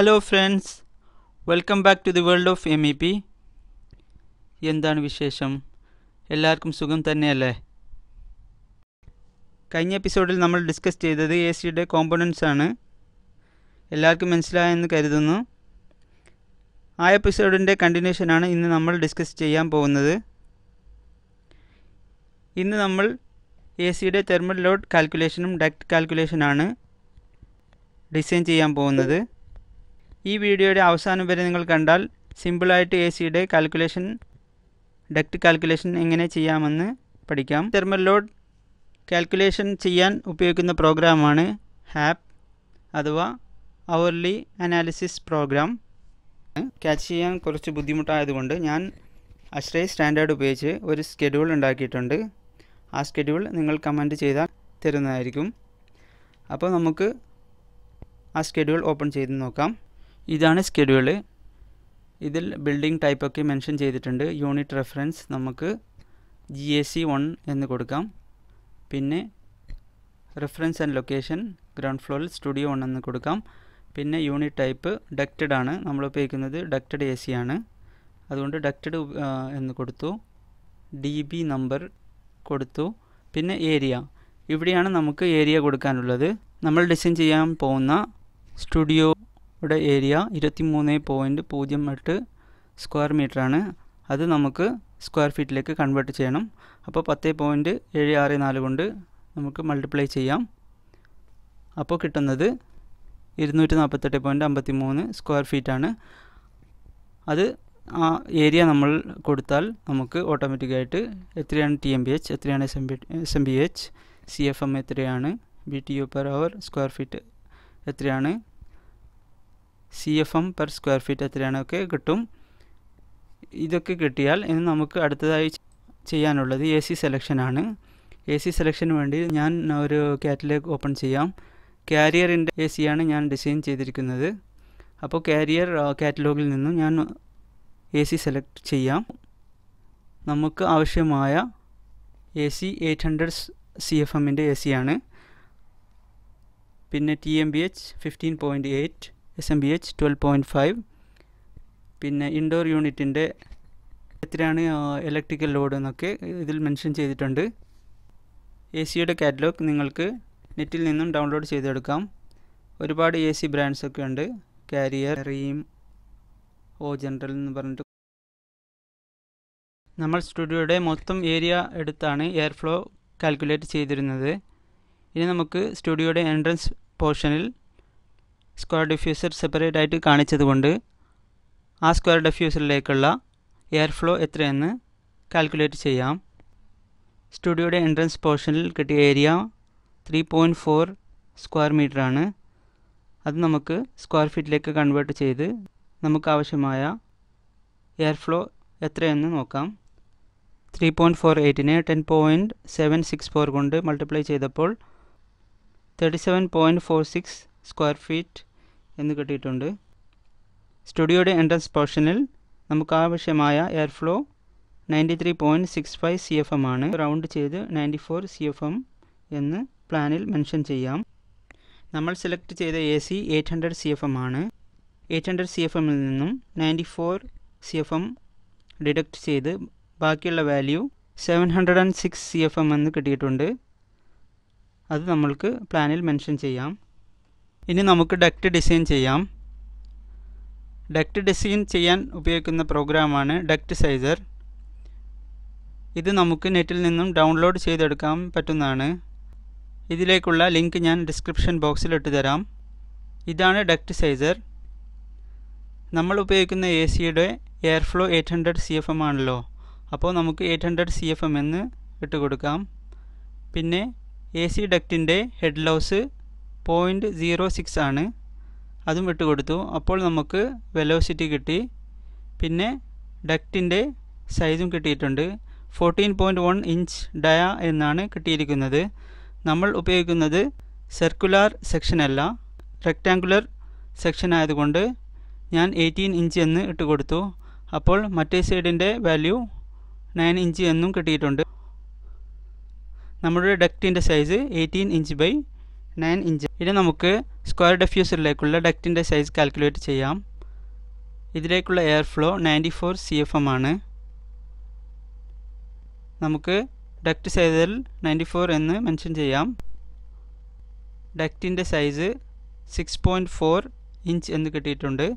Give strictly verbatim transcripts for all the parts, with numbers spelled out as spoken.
Hello friends, welcome back to the world of M E P. എന്താണ് വിശേഷം? എല്ലാവർക്കും സുഖം തന്നെയല്ലേ? കഴിഞ്ഞ എപ്പിസോഡിൽ നമ്മൾ ഡിസ്കസ് ചെയ്തത് എ സി ഡിയുടെ കോമ്പണൻസ് ആണ്. എല്ലാവർക്കും മനസ്സിലായെന്ന് കരുതുന്നു. ആ എപ്പിസോഡിൻ്റെ കണ്ടിന്യൂഷനാണ് ഇന്ന് നമ്മൾ ഡിസ്കസ് ചെയ്യാൻ പോകുന്നത്. ഇന്ന് നമ്മൾ എ സിയുടെ തെർമൽ ലോഡ് കാൽക്കുലേഷനും ഡക്ട് കാൽക്കുലേഷനാണ് ഡിസൈൻ ചെയ്യാൻ പോകുന്നത്. ഈ വീഡിയോയുടെ അവസാനം വരെ നിങ്ങൾ കണ്ടാൽ സിമ്പിളായിട്ട് എ സിയുടെ കാൽക്കുലേഷൻ, ഡക്ട് കാൽക്കുലേഷൻ എങ്ങനെ ചെയ്യാമെന്ന് പഠിക്കാം. തെർമൽ ലോഡ് കാൽക്കുലേഷൻ ചെയ്യാൻ ഉപയോഗിക്കുന്ന പ്രോഗ്രാമാണ് ഹാപ് അഥവാ അവർലി അനാലിസിസ് പ്രോഗ്രാം. ക്യാച്ച് ചെയ്യാൻ കുറച്ച് ബുദ്ധിമുട്ടായതുകൊണ്ട് ഞാൻ അശ്രൈ സ്റ്റാൻഡേർഡ് ഉപയോഗിച്ച് ഒരു സ്കെഡ്യൂൾ ഉണ്ടാക്കിയിട്ടുണ്ട്. ആ സ്കെഡ്യൂൾ നിങ്ങൾ കമൻറ്റ് ചെയ്താൽ തരുന്നതായിരിക്കും. അപ്പോൾ നമുക്ക് ആ സ്കെഡ്യൂൾ ഓപ്പൺ ചെയ്ത് നോക്കാം. ഇതാണ് സ്കെഡ്യൂള്. ഇതിൽ ബിൽഡിംഗ് ടൈപ്പൊക്കെ മെൻഷൻ ചെയ്തിട്ടുണ്ട്. യൂണിറ്റ് റെഫറൻസ് നമുക്ക് ജി എ സി വൺ എന്ന് കൊടുക്കാം. പിന്നെ റെഫറൻസ് ആൻഡ് ലൊക്കേഷൻ ഗ്രൗണ്ട് ഫ്ലോറിൽ സ്റ്റുഡിയോ വൺ എന്ന് കൊടുക്കാം. പിന്നെ യൂണിറ്റ് ടൈപ്പ് ഡക്റ്റഡ് ആണ്, നമ്മൾ ഉപയോഗിക്കുന്നത് ഡക്റ്റഡ് എ സി ആണ്, അതുകൊണ്ട് ഡക്റ്റഡ് എന്ന് കൊടുത്തു. ഡി ബി നമ്പർ കൊടുത്തു. പിന്നെ ഏരിയ, ഇവിടെയാണ് നമുക്ക് ഏരിയ കൊടുക്കാനുള്ളത്. നമ്മൾ ഡിസൈൻ ചെയ്യാൻ പോകുന്ന സ്റ്റുഡിയോയുടെ ഏരിയ ഇരുപത്തി മൂന്ന് പോയിൻറ്റ് പൂജ്യം എട്ട് സ്ക്വയർ മീറ്ററാണ്. അത് നമുക്ക് സ്ക്വയർ ഫീറ്റിലേക്ക് കൺവേർട്ട് ചെയ്യണം. അപ്പോൾ പത്ത് പോയിൻറ്റ് ഏഴ് ആറ് നാല് കൊണ്ട് നമുക്ക് മൾട്ടിപ്ലൈ ചെയ്യാം. അപ്പോൾ കിട്ടുന്നത് ഇരുന്നൂറ്റി നാൽപ്പത്തെട്ട് പോയിൻറ്റ് അമ്പത്തി മൂന്ന് സ്ക്വയർ ഫീറ്റാണ്. അത് ആ ഏരിയ നമ്മൾ കൊടുത്താൽ നമുക്ക് ഓട്ടോമാറ്റിക്കായിട്ട് എത്രയാണ് ടി എം ബി എച്ച്, എത്രയാണ് S M B S M B H, C F M എത്രയാണ്, B T U per hour square feet എത്രയാണ്, C F M per square feet എത്രയാണൊക്കെ കിട്ടും. ഇതൊക്കെ കിട്ടിയാൽ ഇനി നമുക്ക് അടുത്തതായി ചെയ്യാനുള്ളത് എ സി സെലക്ഷനാണ്. എ സി സെലക്ഷന് വേണ്ടി ഞാൻ ഒരു കാറ്റലോഗ് ഓപ്പൺ ചെയ്യാം. കാരിയറിൻ്റെ എ സിയാണ് ഞാൻ ഡിസൈൻ ചെയ്തിരിക്കുന്നത്. അപ്പോൾ കാരിയർ കാറ്റലോഗിൽ നിന്നും ഞാൻ എ സി സെലക്ട് ചെയ്യാം. നമുക്ക് ആവശ്യമായ A C eight hundred C F എമ്മിൻ്റെ എ സിയാണ്. പിന്നെ T M B H fifteen point eight, S M B H twelve point five. പിന്നെ ഇൻഡോർ യൂണിറ്റിൻ്റെ എത്രയാണ് ഇലക്ട്രിക്കൽ ലോഡ് എന്നൊക്കെ ഇതിൽ മെൻഷൻ ചെയ്തിട്ടുണ്ട്. എ സിയുടെ കാറ്റലോഗ് നിങ്ങൾക്ക് നെറ്റിൽ നിന്നും ഡൗൺലോഡ് ചെയ്തെടുക്കാം. ഒരുപാട് എ സി ബ്രാൻഡ്സൊക്കെ ഉണ്ട്. കാരിയർ, റീം, ഓ ജനറൽ എന്ന് പറഞ്ഞിട്ട്. നമ്മൾ സ്റ്റുഡിയോയുടെ മൊത്തം ഏരിയ എടുത്താണ് എയർ ഫ്ലോ കാൽക്കുലേറ്റ് ചെയ്തിരുന്നത്. ഇനി നമുക്ക് സ്റ്റുഡിയോയുടെ എൻട്രൻസ് പോർഷനിൽ സ്ക്വയർ ഡിഫ്യൂസർ സെപ്പറേറ്റ് ആയിട്ട് കാണിച്ചതുകൊണ്ട് ആ സ്ക്വയർ ഡിഫ്യൂസറിലേക്കുള്ള എയർ ഫ്ലോ എത്രയെന്ന് കാൽക്കുലേറ്റ് ചെയ്യാം. സ്റ്റുഡിയോയുടെ എൻട്രൻസ് പോർഷനിൽ കിട്ടിയ area three point four square മീറ്ററാണ്. അത് നമുക്ക് സ്ക്വയർ ഫീറ്റിലേക്ക് കൺവേർട്ട് ചെയ്ത് നമുക്കാവശ്യമായ എയർ ഫ്ലോ എത്രയെന്ന് നോക്കാം. ത്രീ പോയിൻറ്റ് ഫോർ എയ്റ്റിന് ten point seven six four കൊണ്ട് മൾട്ടിപ്ലൈ ചെയ്തപ്പോൾ thirty seven point four six square feet എന്ന് കിട്ടിയിട്ടുണ്ട്. സ്റ്റുഡിയോയുടെ എൻട്രൻസ് പോർഷനിൽ നമുക്കാവശ്യമായ air flow ninety three point six five C F M ആണ്. റൗണ്ട് ചെയ്ത് ninety four C F M എന്ന് പ്ലാനിൽ മെൻഷൻ ചെയ്യാം. നമ്മൾ സെലക്ട് ചെയ്ത A C eight hundred C F M ആണ്. എയ്റ്റ് ഹൺഡ്രഡ് സി എഫ് എമ്മിൽ നിന്നും ninety four C F M deduct ചെയ്ത് ബാക്കിയുള്ള value seven hundred and six C F M എന്ന് കിട്ടിയിട്ടുണ്ട്. അത് നമ്മൾക്ക് പ്ലാനിൽ മെൻഷൻ ചെയ്യാം. ഇനി നമുക്ക് ഡക്റ്റ് ഡിസൈൻ ചെയ്യാം. ഡക്റ്റ് ഡിസൈൻ ചെയ്യാൻ ഉപയോഗിക്കുന്ന പ്രോഗ്രാമാണ് ഡക്റ്റ് സൈസർ. ഇത് നമുക്ക് നെറ്റിൽ നിന്നും ഡൗൺലോഡ് ചെയ്തെടുക്കാൻ പറ്റുന്നതാണ്. ഇതിലേക്കുള്ള ലിങ്ക് ഞാൻ ഡിസ്ക്രിപ്ഷൻ ബോക്സിൽ ഇട്ട് തരാം. ഇതാണ് ഡക്റ്റ് സൈസർ. നമ്മൾ ഉപയോഗിക്കുന്ന എ സിയുടെ air flow eight hundred C F M ആണല്ലോ. അപ്പോൾ നമുക്ക് eight hundred C F M എന്ന് ഇട്ട് കൊടുക്കാം. പിന്നെ എ സി ഡക്റ്റിൻ്റെ head loss point zero six ആണ്, അതും ഇട്ട് കൊടുത്തു. അപ്പോൾ നമുക്ക് വെലോസിറ്റി കിട്ടി. പിന്നെ ഡക്റ്റിൻ്റെ സൈസും കിട്ടിയിട്ടുണ്ട്. Fourteen point one inch dia എന്നാണ് കിട്ടിയിരിക്കുന്നത്. നമ്മൾ ഉപയോഗിക്കുന്നത് സർക്കുലാർ സെക്ഷനല്ല, റെക്റ്റാങ്കുലർ സെക്ഷൻ ആയതുകൊണ്ട് ഞാൻ എയ്റ്റീൻ ഇഞ്ച് എന്ന് ഇട്ട് കൊടുത്തു. അപ്പോൾ മറ്റേ സൈഡിൻ്റെ വാല്യൂ നയൻ ഇഞ്ച് എന്നും കിട്ടിയിട്ടുണ്ട്. നമ്മുടെ ഡക്റ്റിൻ്റെ size eighteen inch by nine inch. Ini namukku square diffuser lekkulla ductinte size calculate cheyyam. Idilekkulla air flow ninety-four C F M aanu. Namukku duct size ninety-four ennu mention cheyyam. Ductinte size six point four inch ennu kittiyittundu.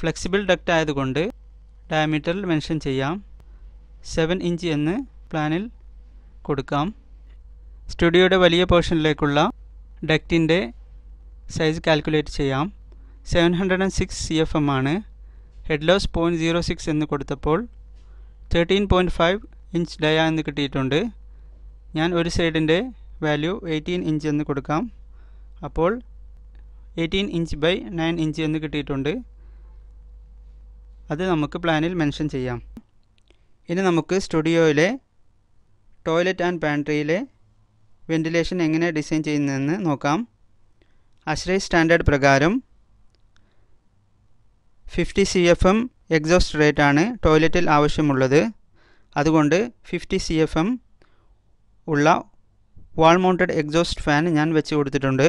Flexible duct ayadukondu diameter mention cheyyam. seven inch ennu planil kodukam. Studio de valiya portion lekkulla duct inde size calculate cheyyam. seven hundred six C F M aanu. Head loss zero point zero six ennu koduttappol thirteen point five inch dia ennu kittiyittundu. Njan oru side inde value eighteen inch ennu kodukam. Appol eighteen inch by nine inch ennu kittiyittundu. Adu namakku planil mention cheyyam. Ini namakku studio ile toilet and pantry ile ventilation engane design cheyyunnennu nokam. ASHRAE standard prakaram fifty C F M exhaust rate aanu toiletil avashyamullathu. Adukondu fifty C F M ulla wall mounted exhaust fan njan vechu kodutittundu.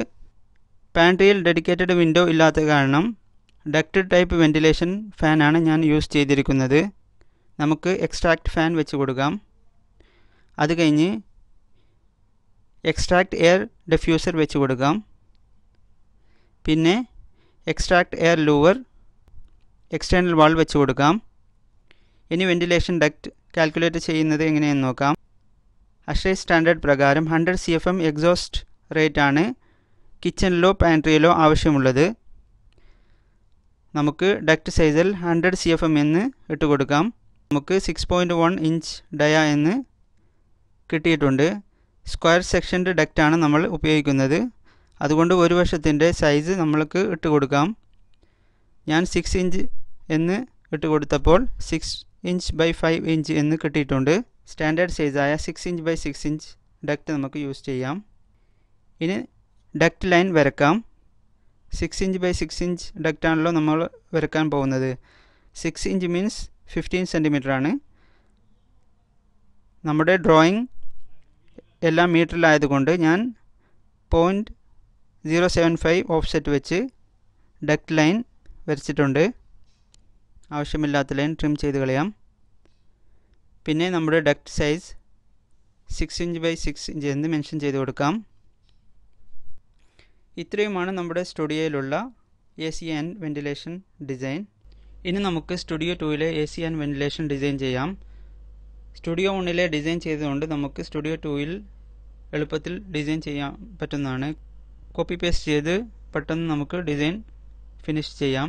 Pantry il dedicated window illatha kaaranam ducted type ventilation fan aanu njan use cheydirikkunnathu. നമുക്ക് extract fan വെച്ച് കൊടുക്കാം. അത് കഴിഞ്ഞ് extract air diffuser വെച്ച് കൊടുക്കാം. പിന്നെ extract air louvre external wall വെച്ച് കൊടുക്കാം. ഇനി വെന്റിലേഷൻ ഡക്റ്റ് കാൽക്കുലേറ്റ് ചെയ്യുന്നത് എങ്ങനെയെന്ന് നോക്കാം. ASHRAE സ്റ്റാൻഡേർഡ് പ്രകാരം one hundred C F M exhaust rate ആണ് കിച്ചണിലോ പാൻട്രിയിലോ ആവശ്യമുള്ളത്. നമുക്ക് ഡക്റ്റ് സൈസിൽ one hundred C F M എന്ന് ഇട്ട് കൊടുക്കാം. നമുക്ക് six point one inch ഡയ എന്ന് കിട്ടിയിട്ടുണ്ട്. സ്ക്വയർ സെക്ഷൻ്റെ ഡക്റ്റാണ് നമ്മൾ ഉപയോഗിക്കുന്നത്. അതുകൊണ്ട് ഒരു വശത്തിൻ്റെ സൈസ് നമ്മൾക്ക് ഇട്ട് കൊടുക്കാം. ഞാൻ സിക്സ് ഇഞ്ച് എന്ന് ഇട്ട് കൊടുത്തപ്പോൾ six inch by five inch എന്ന് കിട്ടിയിട്ടുണ്ട്. സ്റ്റാൻഡേർഡ് സൈസായ six inch by six inch duct നമുക്ക് യൂസ് ചെയ്യാം. ഇനി ഡക്റ്റ് ലൈൻ വരക്കാം. Six inch by six inch ഡക്റ്റാണല്ലോ നമ്മൾ വരക്കാൻ പോകുന്നത്. Six inch means fifteen centimetre ആണ്. നമ്മുടെ ഡ്രോയിങ് എല്ലാം മീറ്ററിലായതുകൊണ്ട് ഞാൻ point zero seven five offset വെച്ച് ഡക്റ്റ് ലൈൻ വരച്ചിട്ടുണ്ട്. ആവശ്യമില്ലാത്ത ലൈൻ ട്രിം ചെയ്ത് കളയാം. പിന്നെ നമ്മുടെ duct size six inch by six inch എന്ന് മെൻഷൻ ചെയ്ത് കൊടുക്കാം. ഇത്രയുമാണ് നമ്മുടെ സ്റ്റുഡിയോയിലുള്ള A C and ventilation design. ഇനി നമുക്ക് സ്റ്റുഡിയോ ടൂയിലെ A C and ventilation design ചെയ്യാം. സ്റ്റുഡിയോ വണ്ണിലെ ഡിസൈൻ ചെയ്തുകൊണ്ട് നമുക്ക് സ്റ്റുഡിയോ ടൂയിൽ എളുപ്പത്തിൽ ഡിസൈൻ ചെയ്യാൻ പറ്റുന്നതാണ്. കോപ്പി പേസ്റ്റ് ചെയ്ത് പെട്ടെന്ന് നമുക്ക് ഡിസൈൻ ഫിനിഷ് ചെയ്യാം.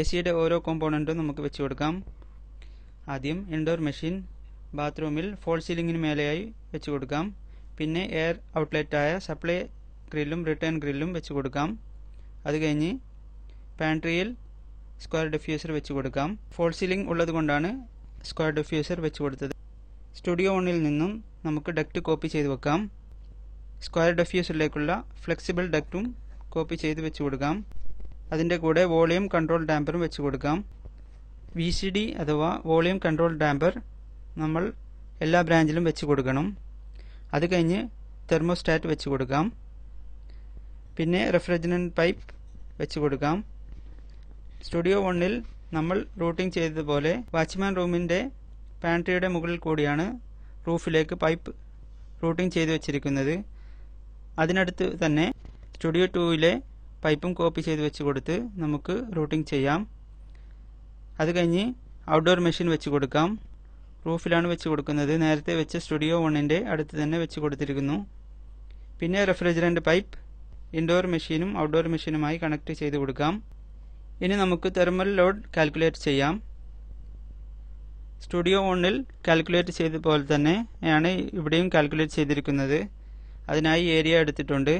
എ സിയുടെ ഓരോ കോമ്പോണൻറ്റും നമുക്ക് വെച്ച് കൊടുക്കാം. ആദ്യം ഇൻഡോർ മെഷീൻ ബാത്റൂമിൽ ഫോൾ സീലിംഗിന് മേലെയായി വെച്ച് കൊടുക്കാം. പിന്നെ എയർ ഔട്ട്ലെറ്റായ സപ്ലൈ ഗ്രില്ലും റിട്ടേൺ ഗ്രില്ലും വെച്ച് കൊടുക്കാം. അത് കഴിഞ്ഞ് പാൻട്രിയിൽ സ്ക്വയർ ഡിഫ്യൂസർ വെച്ച് കൊടുക്കാം. ഫോൾ സീലിംഗ് ഉള്ളത് കൊണ്ടാണ് സ്ക്വയർ ഡിഫ്യൂസർ വെച്ച് കൊടുത്തത്. സ്റ്റുഡിയോ വണ്ണിൽ നിന്നും നമുക്ക് ഡക്റ്റ് കോപ്പി ചെയ്ത് വെക്കാം. സ്ക്വയർ ഡിഫ്യൂസറിലേക്കുള്ള ഫ്ലെക്സിബിൾ ഡക്റ്റും കോപ്പി ചെയ്ത് വെച്ച് കൊടുക്കാം. അതിൻ്റെ കൂടെ വോളിയം കൺട്രോൾ ഡാമ്പറും വെച്ച് കൊടുക്കാം. വി സി ഡി അഥവാ വോളിയം കൺട്രോൾ ഡാമ്പർ നമ്മൾ എല്ലാ ബ്രാഞ്ചിലും വെച്ച് കൊടുക്കണം. അത് കഴിഞ്ഞ് തെർമോസ്റ്റാറ്റ് വെച്ച് കൊടുക്കാം. പിന്നെ റെഫ്രിജറൻ്റ് പൈപ്പ് വെച്ച് കൊടുക്കാം. സ്റ്റുഡിയോ വണ്ണിൽ നമ്മൾ റൂട്ടിംഗ് ചെയ്തതുപോലെ വാച്ച്മാൻ റൂമിൻ്റെ പാൻട്രിയുടെ മുകളിൽ കൂടിയാണ് റൂഫിലേക്ക് പൈപ്പ് റൂട്ടിംഗ് ചെയ്ത് വെച്ചിരിക്കുന്നത്. അതിനടുത്ത് തന്നെ സ്റ്റുഡിയോ ടൂയിലെ പൈപ്പും കോപ്പി ചെയ്ത് വെച്ച് കൊടുത്ത് നമുക്ക് റൂട്ടിംഗ് ചെയ്യാം. അത് കഴിഞ്ഞ് ഔട്ട്ഡോർ മെഷീൻ വെച്ച് കൊടുക്കാം. റൂഫിലാണ് വെച്ച് കൊടുക്കുന്നത്. നേരത്തെ വെച്ച് സ്റ്റുഡിയോ വണ്ണിൻ്റെ അടുത്ത് തന്നെ വെച്ച് കൊടുത്തിരിക്കുന്നു. പിന്നെ റെഫ്രിജറൻ്റ് പൈപ്പ് ഇൻഡോർ മെഷീനും ഔട്ട്ഡോർ മെഷീനുമായി കണക്ട് ചെയ്ത് കൊടുക്കാം. ഇനി നമുക്ക് തെർമൽ ലോഡ് കാൽക്കുലേറ്റ് ചെയ്യാം. സ്റ്റുഡിയോ വണ്ണിൽ കാൽക്കുലേറ്റ് ചെയ്ത പോലെ തന്നെയാണ് ഇവിടെയും കാൽക്കുലേറ്റ് ചെയ്തിരിക്കുന്നത്. അതിനായി ഏരിയ എടുത്തിട്ടുണ്ട്.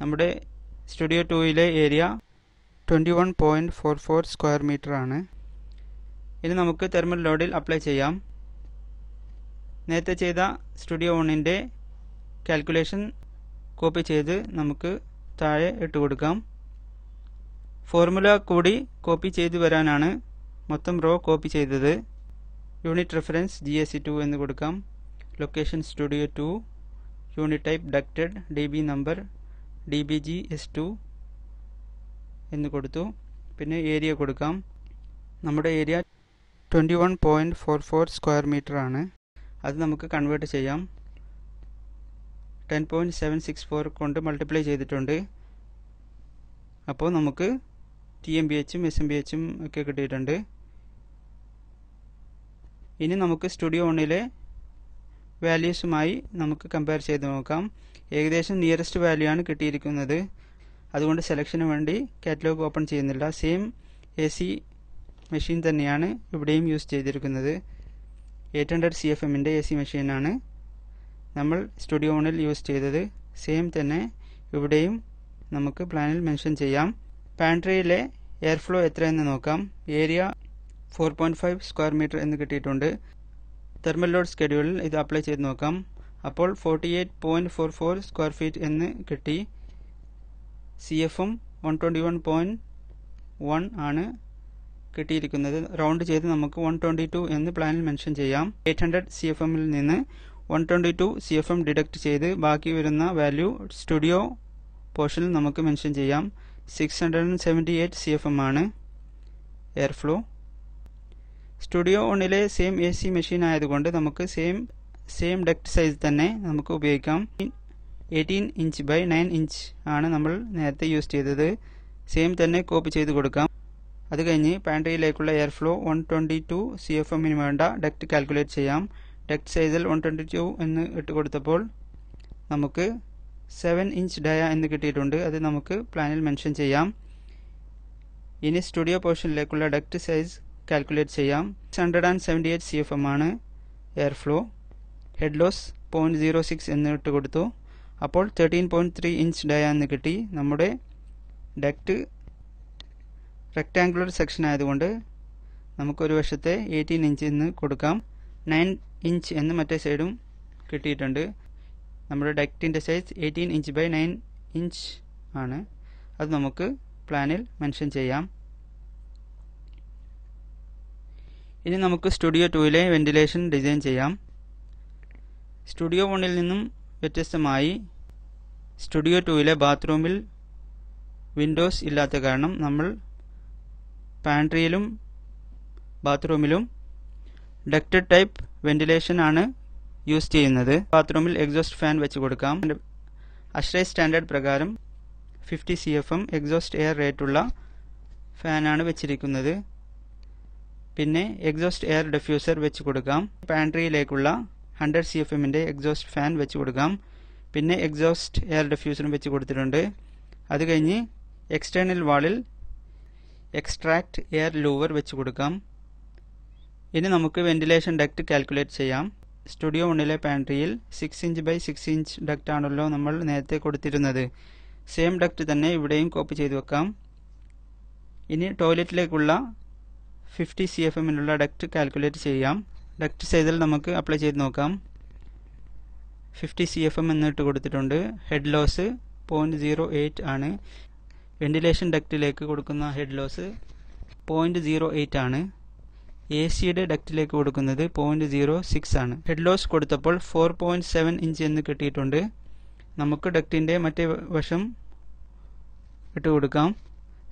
നമ്മുടെ സ്റ്റുഡിയോ ടൂയിലെ area twenty one point four four square മീറ്ററാണ്. ഇനി നമുക്ക് തെർമൽ ലോഡിൽ അപ്ലൈ ചെയ്യാം. നേരത്തെ ചെയ്ത സ്റ്റുഡിയോ വണ്ണിൻ്റെ കാൽക്കുലേഷൻ കോപ്പി ചെയ്ത് നമുക്ക് താഴെ ഇട്ട് കൊടുക്കാം. ഫോർമുല കൂടി കോപ്പി ചെയ്തു വരാനാണ് മൊത്തം റോ കോപ്പി ചെയ്തത്. Unit reference G S C two എന്ന് കൊടുക്കാം. Location studio two, Unit type ducted, D B number D B G S two എന്ന് കൊടുത്തു. പിന്നെ ഏരിയ കൊടുക്കാം. നമ്മുടെ area twenty-one point four four square metre ആണ്. അത് നമുക്ക് കൺവേർട്ട് ചെയ്യാം. ten point seven six four കൊണ്ട് മൾട്ടിപ്ലൈ ചെയ്തിട്ടുണ്ട്. അപ്പോൾ നമുക്ക് T M B H ഉം S M B H ഉം ഒക്കെ കിട്ടിയിട്ടുണ്ട്. ഇനി നമുക്ക് സ്റ്റുഡിയോ ഒന്നിലെ വാല്യൂസുമായി നമുക്ക് കമ്പയർ ചെയ്ത് നോക്കാം. ഏകദേശം നിയറസ്റ്റ് വാല്യൂ ആണ് കിട്ടിയിരിക്കുന്നത്. അതുകൊണ്ട് സെലക്ഷന് വേണ്ടി കാറ്റലോഗ് ഓപ്പൺ ചെയ്യുന്നില്ല. സെയിം എ സി മെഷീൻ തന്നെയാണ് ഇവിടെയും യൂസ് ചെയ്തിരിക്കുന്നത്. എയ്റ്റ് ഹൺഡ്രഡ് സി എഫ് എമ്മിൻ്റെ എ സി മെഷീനാണ് നമ്മൾ സ്റ്റുഡിയോ വണ്ണിൽ യൂസ് ചെയ്തത്. സെയിം തന്നെ ഇവിടെയും നമുക്ക് പ്ലാനിൽ മെൻഷൻ ചെയ്യാം. പാൻട്രിയിലെ എയർ ഫ്ലോ എത്രയെന്ന് നോക്കാം. Area four point five square metre എന്ന് കിട്ടിയിട്ടുണ്ട്. തെർമൽ ലോഡ് സ്കെഡ്യൂളിൽ ഇത് അപ്ലൈ ചെയ്ത് നോക്കാം. അപ്പോൾ forty eight point four four square feet എന്ന് കിട്ടി. സി എഫും one twenty one point one ആണ് കിട്ടിയിരിക്കുന്നത്. റൗണ്ട് ചെയ്ത് നമുക്ക് വൺ ട്വൻറ്റി ടു എന്ന് പ്ലാനിൽ മെൻഷൻ ചെയ്യാം. എയ്റ്റ് ഹൺഡ്രഡ് സി എഫ് എമ്മിൽ നിന്ന് one twenty two C F M deduct ചെയ്ത് ബാക്കി വരുന്ന വാല്യൂ സ്റ്റുഡിയോ പോർഷനിൽ നമുക്ക് മെൻഷൻ ചെയ്യാം. Six hundred and seventy eight C F M ആണ് എയർ ഫ്ലോ. സ്റ്റുഡിയോ ഒന്നിലെ സെയിം എ സി മെഷീൻ ആയതുകൊണ്ട് നമുക്ക് സെയിം സെയിം ഡക്റ്റ് സൈസ് തന്നെ നമുക്ക് ഉപയോഗിക്കാം. Eighteen inch by nine inch ആണ് നമ്മൾ നേരത്തെ യൂസ് ചെയ്തത്. സെയിം തന്നെ കോപ്പി ചെയ്ത് കൊടുക്കാം. അത് കഴിഞ്ഞ് പാൻട്രിയിലേക്കുള്ള air flow one twenty two C F എമ്മിന് വേണ്ട ഡക്റ്റ് കാൽക്കുലേറ്റ് ചെയ്യാം. ഡക്റ്റ് സൈസിൽ വൺ ട്വൻറ്റി ടു എന്ന് ഇട്ട് കൊടുത്തപ്പോൾ നമുക്ക് സെവൻ ഇഞ്ച് ഡയ എന്ന് കിട്ടിയിട്ടുണ്ട്. അത് നമുക്ക് പ്ലാനിൽ മെൻഷൻ ചെയ്യാം. ഇനി സ്റ്റുഡിയോ പോർഷനിലേക്കുള്ള ഡക്റ്റ് സൈസ് കാൽക്കുലേറ്റ് ചെയ്യാം. Six hundred and seventy eight C F M ആണ് air flow. Head loss point zero six എന്ന് ഇട്ട് കൊടുത്തു. അപ്പോൾ thirteen point three inch dia എന്ന് കിട്ടി. നമ്മുടെ ഡക്റ്റ് റെക്റ്റാങ്കുലർ സെക്ഷൻ ആയതുകൊണ്ട് നമുക്കൊരു വശത്തെ എയ്റ്റീൻ ഇഞ്ച് എന്ന് കൊടുക്കാം. നയൻ ഇഞ്ച് എന്ന് മറ്റേ സൈഡും കിട്ടിയിട്ടുണ്ട്. നമ്മുടെ ഡക്റ്റിൻ്റെ size eighteen inch by nine inch ആണ്. അത് നമുക്ക് പ്ലാനിൽ മെൻഷൻ ചെയ്യാം. ഇനി നമുക്ക് സ്റ്റുഡിയോ ടൂയിലെ വെന്റിലേഷൻ ഡിസൈൻ ചെയ്യാം. സ്റ്റുഡിയോ വണ്ണിൽ നിന്നും വ്യത്യസ്തമായി സ്റ്റുഡിയോ ടൂയിലെ ബാത്റൂമിൽ വിൻഡോസ് ഇല്ലാത്ത കാരണം നമ്മൾ പാൻട്രിയിലും ബാത്റൂമിലും ഡക്റ്റഡ് ടൈപ്പ് വെന്റിലേഷൻ ആണ് യൂസ് ചെയ്യുന്നത്. ബാത്റൂമിൽ എക്സോസ്റ്റ് ഫാൻ വെച്ച് കൊടുക്കാം. അശ്രേ സ്റ്റാൻഡേർഡ് പ്രകാരം fifty C F M exhaust air റേറ്റുള്ള ഫാനാണ് വെച്ചിരിക്കുന്നത്. പിന്നെ എക്സോസ്റ്റ് എയർ ഡിഫ്യൂസർ വെച്ച് കൊടുക്കാം. പാൻട്രിയിലേക്കുള്ള ഹൺഡ്രഡ് സി എഫ് എമ്മിൻ്റെ എക്സോസ്റ്റ് ഫാൻ വെച്ച് കൊടുക്കാം. പിന്നെ എക്സോസ്റ്റ് എയർ ഡിഫ്യൂസറും വെച്ച് കൊടുത്തിട്ടുണ്ട്. അത് കഴിഞ്ഞ് എക്സ്റ്റേണൽ വാളിൽ എക്സ്ട്രാക്റ്റ് എയർ ലൂവർ വെച്ച് കൊടുക്കാം. ഇനി നമുക്ക് വെന്റിലേഷൻ ഡക്റ്റ് കാൽക്കുലേറ്റ് ചെയ്യാം. സ്റ്റുഡിയോ വണ്ണിലെ പാൻട്രിയിൽ six inch by six inch duct ആണല്ലോ നമ്മൾ നേരത്തെ കൊടുത്തിരുന്നത്. സെയിം ഡക്റ്റ് തന്നെ ഇവിടെയും കോപ്പി ചെയ്ത് വെക്കാം. ഇനി ടോയ്ലറ്റിലേക്കുള്ള ഫിഫ്റ്റി സി എഫ് എമ്മിലുള്ള ഡക്റ്റ് കാൽക്കുലേറ്റ് ചെയ്യാം. ഡക്റ്റ് സൈസിൽ നമുക്ക് അപ്ലൈ ചെയ്ത് നോക്കാം. ഫിഫ്റ്റി സി എഫ് എം എന്നിട്ട് കൊടുത്തിട്ടുണ്ട്. Head loss point zero eight ആണ്. വെന്റിലേഷൻ ഡക്റ്റിലേക്ക് കൊടുക്കുന്ന head loss point zero eight ആണ്. എ സിയുടെ ഡക്റ്റിലേക്ക് കൊടുക്കുന്നത് പോയിൻറ്റ് സീറോ സിക്സ് ആണ്. ഹെഡ് ലോസ് കൊടുത്തപ്പോൾ ഫോർ പോയിൻറ്റ് സെവൻ ഇഞ്ച് എന്ന് കിട്ടിയിട്ടുണ്ട്. നമുക്ക് ഡക്റ്റിൻ്റെ മറ്റേ വശം ഇട്ട് കൊടുക്കാം.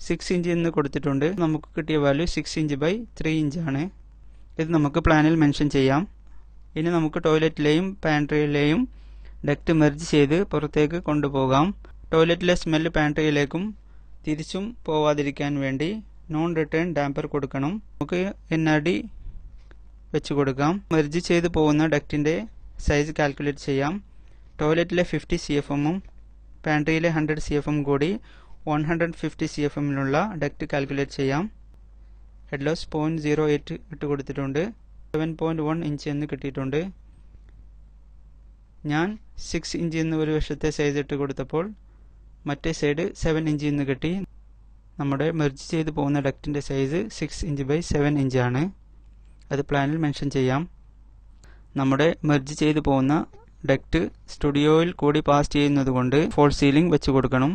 സിക്സ് ഇഞ്ച് എന്ന് കൊടുത്തിട്ടുണ്ട്. നമുക്ക് കിട്ടിയ value six inch by three ഇഞ്ചാണ്. ഇത് നമുക്ക് പ്ലാനിൽ മെൻഷൻ ചെയ്യാം. ഇനി നമുക്ക് ടോയ്ലറ്റിലെയും പാൻട്രിയിലെയും ഡക്റ്റ് മെർജ് ചെയ്ത് പുറത്തേക്ക് കൊണ്ടുപോകാം. ടോയ്ലറ്റിലെ സ്മെല്ല് പാൻട്രിയിലേക്കും തിരിച്ചും പോവാതിരിക്കാൻ വേണ്ടി നോൺ റിട്ടേൺ ഡാമ്പർ കൊടുക്കണം. നമുക്ക് എൻ ആർ ഡി വെച്ച് കൊടുക്കാം. മെർജ് ചെയ്ത് പോകുന്ന ഡക്റ്റിൻ്റെ സൈസ് കാൽക്കുലേറ്റ് ചെയ്യാം. ടോയ്ലറ്റിലെ ഫിഫ്റ്റി സി എഫ് എമ്മും പാൻട്രിയിലെ ഹൺഡ്രഡ് സി എഫ് എം കൂടി one hundred fifty C F എമ്മിലുള്ള ഡക്റ്റ് കാൽക്കുലേറ്റ് ചെയ്യാം. Head loss point zero eight ഇട്ട് കൊടുത്തിട്ടുണ്ട്. സെവൻ പോയിൻറ്റ് വൺ ഇഞ്ച് എന്ന് കിട്ടിയിട്ടുണ്ട്. ഞാൻ സിക്സ് ഇഞ്ച് എന്ന് ഒരു വശത്തെ സൈസ് ഇട്ട് കൊടുത്തപ്പോൾ മറ്റേ സൈഡ് സെവൻ ഇഞ്ച് എന്ന് കിട്ടി. നമ്മുടെ മെർജ് ചെയ്ത് പോകുന്ന ഡക്റ്റിൻ്റെ size six inch by seven ഇഞ്ചാണ്. അത് പ്ലാനിൽ മെൻഷൻ ചെയ്യാം. നമ്മുടെ മെർജ് ചെയ്ത് പോകുന്ന ഡക്റ്റ് സ്റ്റുഡിയോയിൽ കൂടി പാസ് ചെയ്യുന്നത് കൊണ്ട് ഫോൾ സീലിംഗ് വെച്ച് കൊടുക്കണം.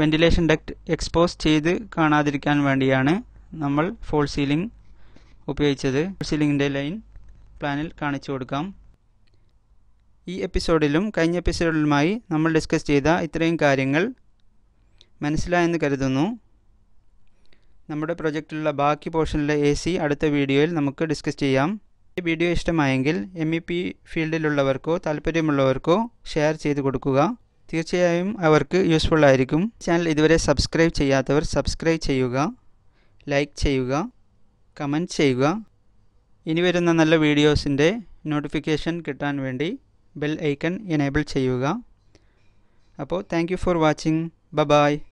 വെന്റിലേഷൻ ഡക്റ്റ് എക്സ്പോസ് ചെയ്ത് കാണാതിരിക്കാൻ വേണ്ടിയാണ് നമ്മൾ ഫോൾ സീലിംഗ് ഉപയോഗിച്ചത്. ഫോൾ സീലിംഗിൻ്റെ ലൈൻ പ്ലാനിൽ കാണിച്ചു കൊടുക്കാം. ഈ എപ്പിസോഡിലും കഴിഞ്ഞ എപ്പിസോഡിലുമായി നമ്മൾ ഡിസ്കസ് ചെയ്ത ഇത്രയും കാര്യങ്ങൾ മനസ്സിലായെന്ന് കരുതുന്നു. നമ്മുടെ പ്രൊജക്റ്റിലുള്ള ബാക്കി പോർഷനിലെ എ സി അടുത്ത വീഡിയോയിൽ നമുക്ക് ഡിസ്കസ് ചെയ്യാം. ഈ വീഡിയോ ഇഷ്ടമായെങ്കിൽ എം ഇ പി ഫീൽഡിലുള്ളവർക്കോ താല്പര്യമുള്ളവർക്കോ ഷെയർ ചെയ്ത് കൊടുക്കുക. തീർച്ചയായും അവർക്ക് യൂസ്ഫുൾ ആയിരിക്കും. ചാനൽ ഇതുവരെ സബ്സ്ക്രൈബ് ചെയ്യാത്തവർ സബ്സ്ക്രൈബ് ചെയ്യുക, ലൈക്ക് ചെയ്യുക, കമൻറ്റ് ചെയ്യുക. ഇനി വരുന്ന നല്ല വീഡിയോസിൻ്റെ നോട്ടിഫിക്കേഷൻ കിട്ടാൻ വേണ്ടി ബെൽ ഐക്കൺ എനേബിൾ ചെയ്യുക. അപ്പോൾ thank you for watching. Bye by.